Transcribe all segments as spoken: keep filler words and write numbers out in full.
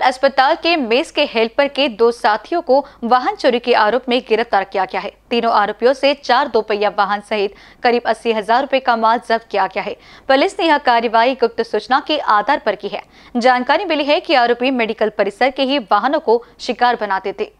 Civil अस्पताल के mess के हेल्पर के दो साथियों को वाहन चोरी के आरोप में गिरफ्तार किया गया है। तीनों आरोपियों से चार दोपहिया वाहन सहित करीब अस्सी हजार रूपए का माल जब्त किया गया है। पुलिस ने यह कार्रवाई गुप्त सूचना के आधार पर की है। जानकारी मिली है कि आरोपी मेडिकल परिसर के ही वाहनों को शिकार बनाते थे।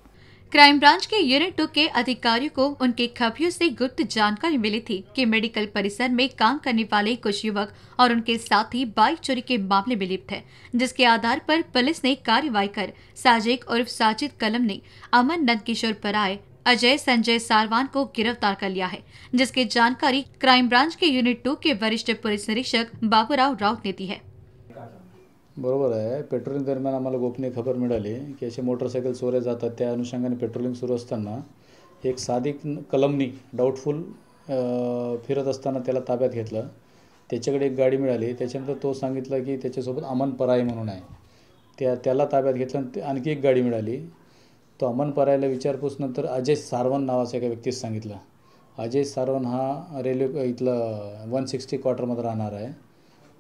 क्राइम ब्रांच के यूनिट टू के अधिकारियों को उनके खफियों से गुप्त जानकारी मिली थी कि मेडिकल परिसर में काम करने वाले कुछ युवक और उनके साथी बाइक चोरी के मामले में लिप्त है, जिसके आधार पर पुलिस ने कार्रवाई कर साजिद उर्फ साजिद कलम ने अमन नंद किशोर पराय, अजय संजय सारवान को गिरफ्तार कर लिया है, जिसकी जानकारी क्राइम ब्रांच के यूनिट टू के वरिष्ठ पुलिस निरीक्षक बाबूराव राउत ने दी है। बरोबर आहे. पेट्रोलिंग दरम्यान आम्हाला गोपनीय खबर मिळाली की असे मोटरसायकल चोऱ्या जातात. त्या अनुषंगाने पेट्रोलिंग सुरू असताना एक सादिक कलमनी डाऊटफुल फिरत असताना त्याला ताब्यात घेतलं. त्याच्याकडे एक गाडी मिळाली. त्याच्यानंतर तो सांगितलं की त्याच्यासोबत अमन पराय म्हणून आहे, त्या त्याला ताब्यात घेतलं. आणखी एक गाडी मिळाली. तो अमन परायला विचारपूस नंतर अजय सारवण नावाचा एका व्यक्तीस सांगितलं. अजय सारवण हा रेल्वे इथला वन सिक्स्टी क्वार्टरमध्ये राहणार आहे.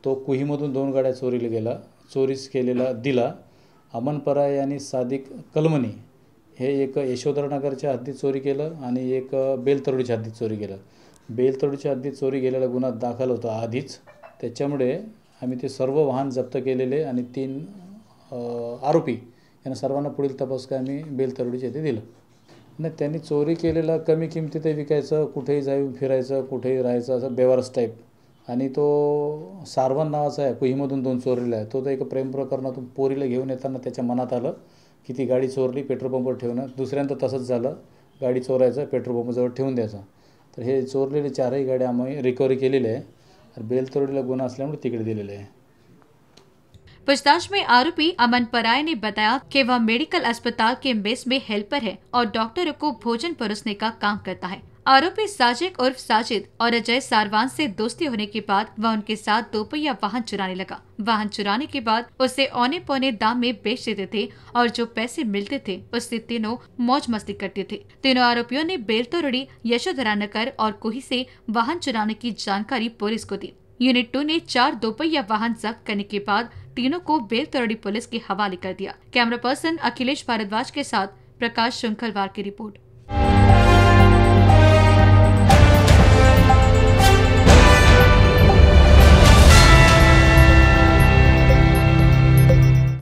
तो कुहीमधून दोन गाड्या चोरीला गेला, चोरीस केलेला दिला. अमन पराय आणि सादिक कलमनी हे एक यशोधरनगरच्या हद्दीत चोरी केलं आणि एक बेलतरुडीच्या हद्दीत चोरी केलं. बेलतरुडीच्या हद्दीत चोरी गेलेला गुन्हा दाखल होता आधीच, त्याच्यामुळे आम्ही ते सर्व वाहन जप्त केलेले आणि तीन आरोपी यांना सर्वांना पुढील तपास काय आम्ही बेलतरुडीच्या येथे दिलं. नाही, त्यांनी चोरी केलेला कमी किमतीत विकायचं, कुठेही जाऊन फिरायचं, कुठेही राहायचं, असं बेवारस टाईप. आणि तो सारवण नावाचा आहे, कुहीमधून दोन चोरीला आहे. तो तो एक प्रेम प्रकरणातून पोरीला घेऊन येताना त्याच्या मनात आलं की ती गाडी चोरली, पेट्रोल पंपवर ठेवणं. दुसऱ्यांदा तसंच झालं, गाडी चोरायचं, पेट्रोल पंपजवळ ठेवून द्यायचा. तर हे चोरलेले चारही गाड्या आम्ही रिकव्हरी केलेल्या आहे आणि बेलतरोडीला गुन्हा असल्यामुळे तिकडे दिलेले आहे. पूछताछ में आरोपी अमन पराय ने बताया कि वह मेडिकल अस्पताल के मेस में हेल्पर है और डॉक्टरों को भोजन परोसने का काम करता है. आरोपी साजिद उर्फ साजिद और अजय सारवान से दोस्ती होने के बाद वह उनके साथ दोपहिया वाहन चुराने लगा. वाहन चुराने के बाद उसे औने पौने दाम में बेच देते थे और जो पैसे मिलते थे उससे तीनों मौज मस्ती करते थे. तीनों आरोपियों ने बेलतरुड़ी, यशोधरानगर और कोही से वाहन चुराने की जानकारी पुलिस को दी. यूनिट टू ने चार दोपहिया वाहन जब्त करने के बाद तीनों को बेलतरुड़ी पुलिस के हवाले कर दिया. कैमरा पर्सन अखिलेश भारद्वाज के साथ प्रकाश श्रृंखलवार की रिपोर्ट.